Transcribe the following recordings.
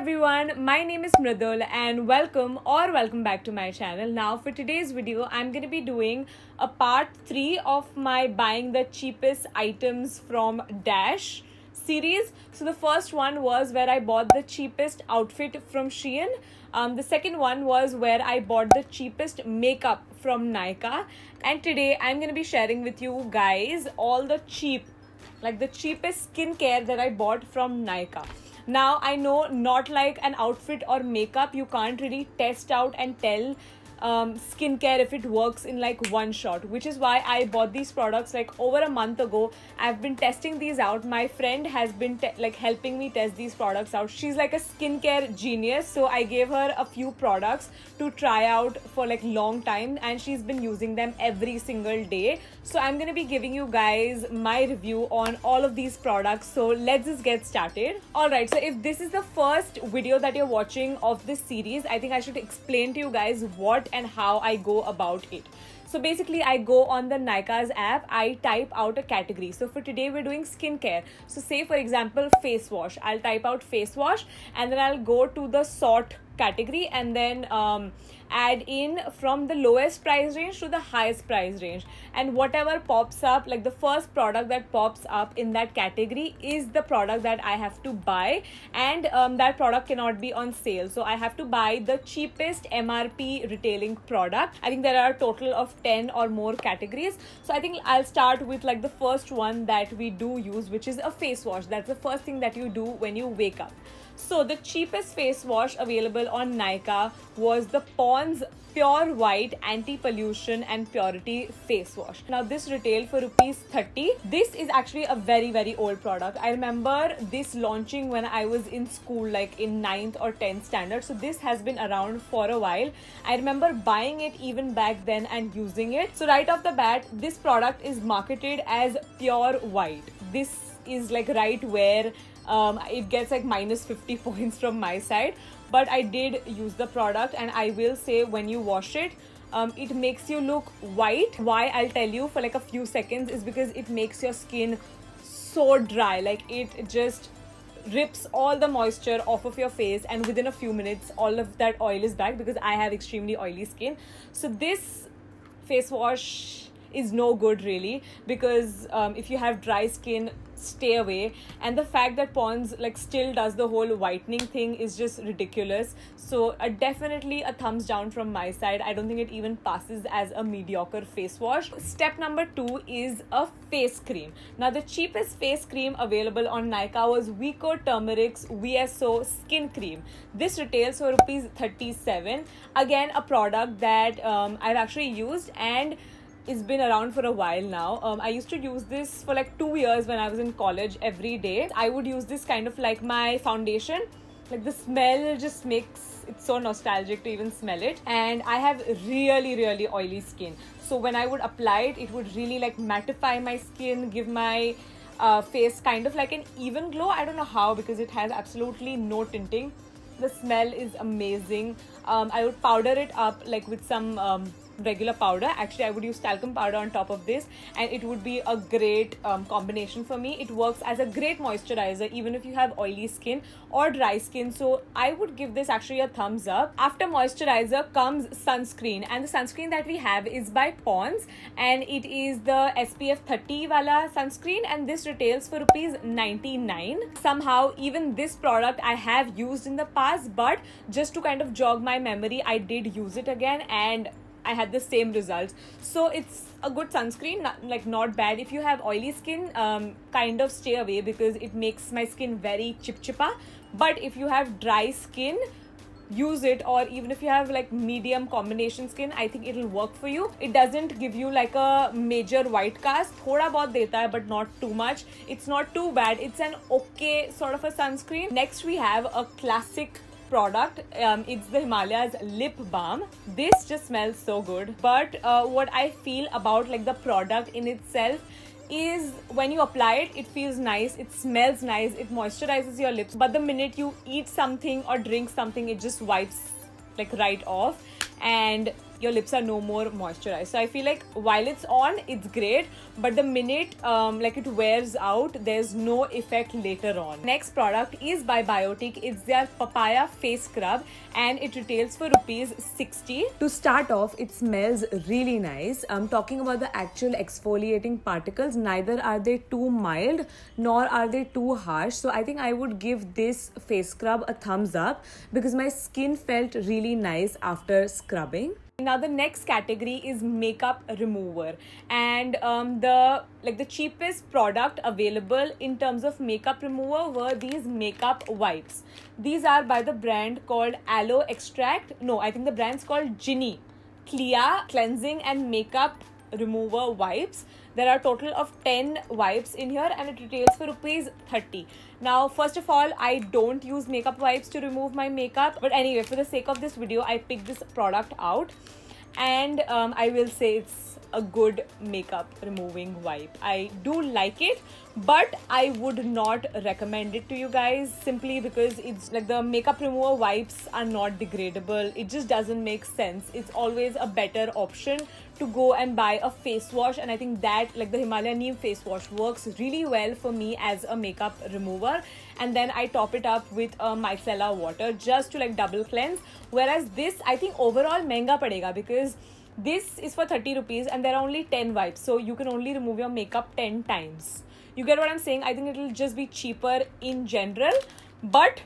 everyone, my name is Mridul and welcome back to my channel. Now for today's video, I'm going to be doing a part 3 of my buying the cheapest items from Dash series. So the first one was where I bought the cheapest outfit from Shein. The second one was where I bought the cheapest makeup from Nykaa. And today I'm going to be sharing with you guys all the cheapest skincare that I bought from Nykaa. Now I know, not like an outfit or makeup, you can't really test out and tell skincare if it works in like one shot, which is why I bought these products like over a month ago. I've been testing these out. My friend has been helping me test these products out. She's like a skincare genius, so I gave her a few products to try out for like long time and she's been using them every single day. So I'm gonna be giving you guys my review on all of these products, so let's just get started. Alright, so if this is the first video that you're watching of this series, I think I should explain to you guys what and how I go about it. So basically I go on the Nykaa's app, I type out a category. So for today we're doing skincare. So say for example face wash, I'll type out face wash and then I'll go to the sort category and then add in from the lowest price range to the highest price range, and whatever pops up, like the first product that pops up in that category is the product that I have to buy, and that product cannot be on sale, so I have to buy the cheapest MRP retailing product. I think there are a total of 10 or more categories, so I think I'll start with like the first one that we do use, which is a face wash. That's the first thing that you do when you wake up. So the cheapest face wash available on Nykaa was the Ponds Pure White Anti-Pollution and Purity Face Wash. Now this retailed for ₹30. This is actually a very old product. I remember this launching when I was in school, like in 9th or 10th standard. So this has been around for a while. I remember buying it even back then and using it. So right off the bat, this product is marketed as pure white. This is like right where it gets like minus 50 points from my side, but I did use the product and I will say when you wash it, it makes you look white. Why I'll tell you for like a few seconds is because it makes your skin so dry, like it just rips all the moisture off of your face, and within a few minutes all of that oil is back, because I have extremely oily skin. So this face wash is no good really, because if you have dry skin, stay away. And the fact that Ponds like still does the whole whitening thing is just ridiculous. So definitely a thumbs down from my side. I don't think it even passes as a mediocre face wash. Step number 2 is a face cream. Now the cheapest face cream available on Nykaa was Vico Turmeric's VSO Skin Cream. This retails for ₹37. Again, a product that I've actually used and it's been around for a while now. I used to use this for like 2 years when I was in college every day. I would use this kind of like my foundation. Like the smell just makes it so nostalgic to even smell it. And I have really oily skin. So when I would apply it, it would really like mattify my skin, give my face kind of like an even glow. I don't know how, because it has absolutely no tinting. The smell is amazing. I would powder it up like with some regular powder. Actually, I would use talcum powder on top of this, and it would be a great combination for me. It works as a great moisturizer even if you have oily skin or dry skin. So I would give this actually a thumbs up. After moisturizer comes sunscreen, and the sunscreen that we have is by Ponds, and it is the SPF 30 wala sunscreen, and this retails for ₹99. Somehow even this product I have used in the past, but just to kind of jog my memory, I did use it again and I had the same results. So it's a good sunscreen, not bad. If you have oily skin, kind of stay away, because it makes my skin very chipchipa. But if you have dry skin, use it. Or even if you have like medium combination skin, I think it'll work for you. It doesn't give you like a major white cast. Thoda bahut deta hai, but not too much. It's not too bad. It's an okay sort of a sunscreen. Next we have a classic product. It's the Himalayas lip balm. This just smells so good, but what I feel about like the product in itself is when you apply it, it feels nice, it smells nice, it moisturizes your lips, but the minute you eat something or drink something, it just wipes like right off, and your lips are no more moisturized. So I feel like while it's on, it's great, but the minute like it wears out, there's no effect later on. Next product is by Biotique. It's their papaya face scrub and it retails for ₹60. To start off, it smells really nice. I'm talking about the actual exfoliating particles. Neither are they too mild nor are they too harsh. So I think I would give this face scrub a thumbs up because my skin felt really nice after scrubbing. Now the next category is makeup remover, and the cheapest product available in terms of makeup remover were these makeup wipes. These are by the brand called Aloe Extract. No, I think the brand's called Ginni Clea Cleansing and Makeup Remover Wipes. There are a total of 10 wipes in here and it retails for ₹30. Now, first of all, I don't use makeup wipes to remove my makeup. But anyway, for the sake of this video, I picked this product out. And I will say it's a good makeup removing wipe. I do like it, but I would not recommend it to you guys simply because it's like the makeup remover wipes are not degradable. It just doesn't make sense. It's always a better option to go and buy a face wash, and I think that like the Himalayan Neem face wash works really well for me as a makeup remover, and then I top it up with a micellar water just to like double cleanse. Whereas this, I think overall mehenga padega because this is for ₹30 and there are only 10 wipes, so you can only remove your makeup 10 times. You get what I'm saying? I think it'll just be cheaper in general, but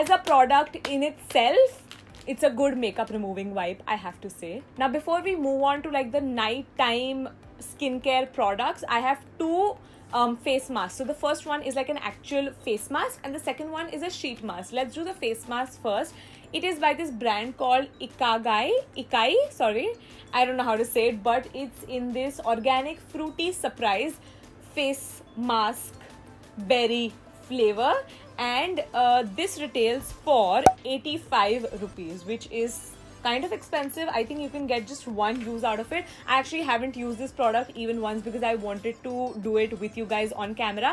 as a product in itself, it's a good makeup removing wipe, I have to say. Now, before we move on to like the nighttime skincare products, I have two face masks. So the first one is like an actual face mask and the second one is a sheet mask. Let's do the face mask first. It is by this brand called Ikagai, I don't know how to say it, but it's in this organic fruity surprise face mask berry flavor, and this retails for ₹85, which is kind of expensive. I think you can get just one use out of it. I actually haven't used this product even once because I wanted to do it with you guys on camera.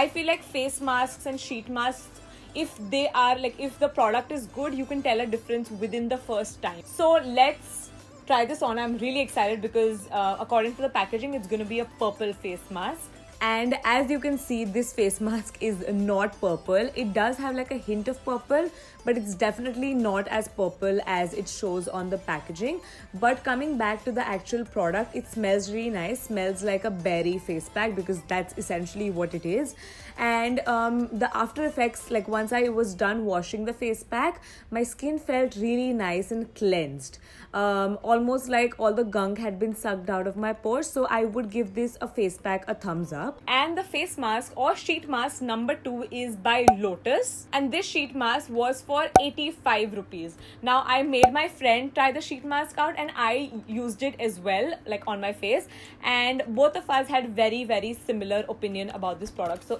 I feel like face masks and sheet masks, if they are like, if the product is good, you can tell a difference within the first time. So let's try this on. I'm really excited because according to the packaging, it's going to be a purple face mask. And as you can see, this face mask is not purple. It does have like a hint of purple, but it's definitely not as purple as it shows on the packaging. But coming back to the actual product, it smells really nice. Smells like a berry face pack because that's essentially what it is. And the after effects, like once I was done washing the face pack, my skin felt really nice and cleansed. Almost like all the gunk had been sucked out of my pores. So I would give this a face pack a thumbs up. And the face mask or sheet mask number 2 is by Lotus, and this sheet mask was for ₹85. Now I made my friend try the sheet mask out and I used it as well, like on my face, and both of us had very, very similar opinion about this product. So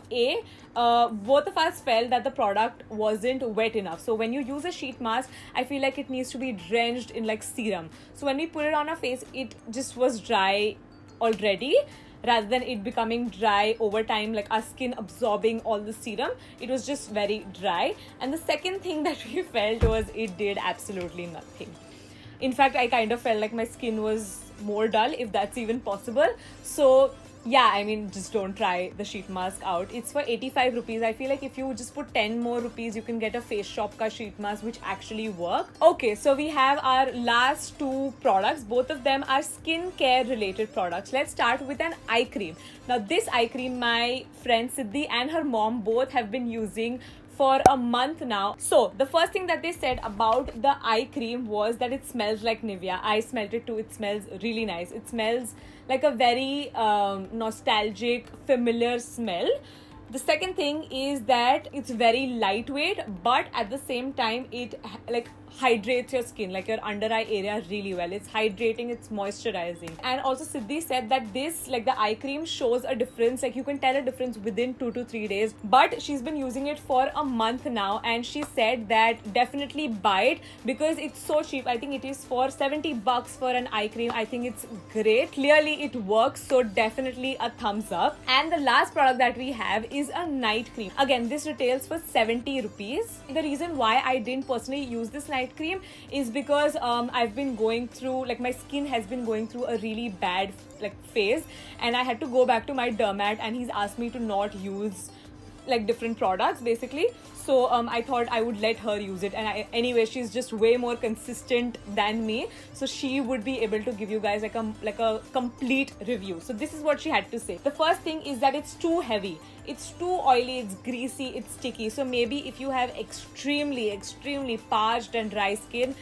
both of us felt that the product wasn't wet enough. So when you use a sheet mask, I feel like it needs to be drenched in like serum. So when we put it on our face, it just was dry already, rather than it becoming dry over time, like our skin absorbing all the serum. It was just very dry. And the second thing that we felt was it did absolutely nothing. In fact, I kind of felt like my skin was more dull, if that's even possible. So yeah, I mean, just don't try the sheet mask out. It's for ₹85. I feel like if you just put 10 more rupees, you can get a Face Shop ka sheet mask, which actually work. Okay, so we have our last two products. Both of them are skincare related products. Let's start with an eye cream. Now this eye cream, my friend Siddhi and her mom both have been using for a month now. So the first thing that they said about the eye cream was that it smells like Nivea. I smelled it too. It smells really nice. It smells like a very nostalgic, familiar smell. The second thing is that it's very lightweight, but at the same time, it like hydrates your skin, like your under eye area really well. It's hydrating, it's moisturizing. And also Siddhi said that this, like the eye cream shows a difference, like you can tell a difference within 2 to 3 days, but she's been using it for a month now. And she said that definitely buy it because it's so cheap. I think it is for $70 for an eye cream. I think it's great. Clearly it works. So definitely a thumbs up. And the last product that we have is a night cream. Again, this retails for ₹70. The reason why I didn't personally use this night night cream is because I've been going through, like, my skin has been going through a really bad, like, phase, and I had to go back to my dermat and he's asked me to not use like different products basically. So I thought I would let her use it, and anyway she's just way more consistent than me, so she would be able to give you guys like a complete review. So this is what she had to say. The first thing is that it's too heavy, it's too oily, it's greasy, it's sticky. So maybe if you have extremely parched and dry skin,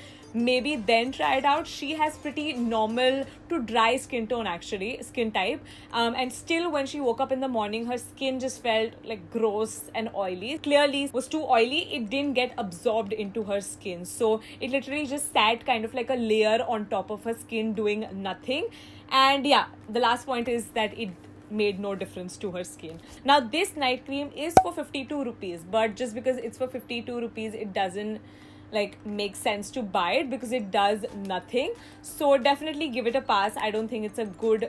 maybe then try it out. She has pretty normal to dry skin tone, actually, skin type, and still when she woke up in the morning her skin just felt like gross and oily. Clearly was too oily, it didn't get absorbed into her skin, so it literally just sat kind of like a layer on top of her skin doing nothing. And yeah, the last point is that it made no difference to her skin. Now this night cream is for 52 rupees, but just because it's for 52 rupees, it doesn't like makes sense to buy it because it does nothing. So definitely give it a pass. I don't think it's a good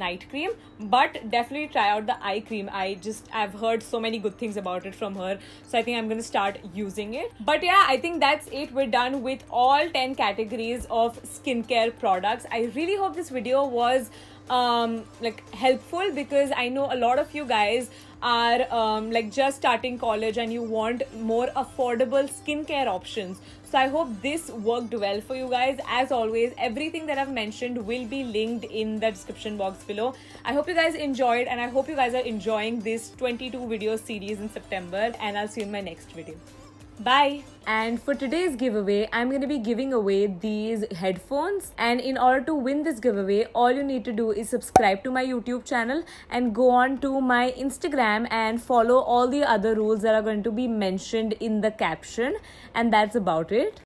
night cream, but definitely try out the eye cream. I've heard so many good things about it from her, so I think I'm gonna start using it. But yeah, I think that's it. We're done with all 10 categories of skincare products. I really hope this video was like helpful, because I know a lot of you guys are like just starting college and you want more affordable skincare options. So I hope this worked well for you guys. As always, everything that I've mentioned will be linked in the description box below. I hope you guys enjoyed, and I hope you guys are enjoying this 22 video series in September, and I'll see you in my next video. Bye. And for today's giveaway, I'm going to be giving away these headphones, and in order to win this giveaway, all you need to do is subscribe to my YouTube channel and go on to my Instagram and follow all the other rules that are going to be mentioned in the caption. And that's about it.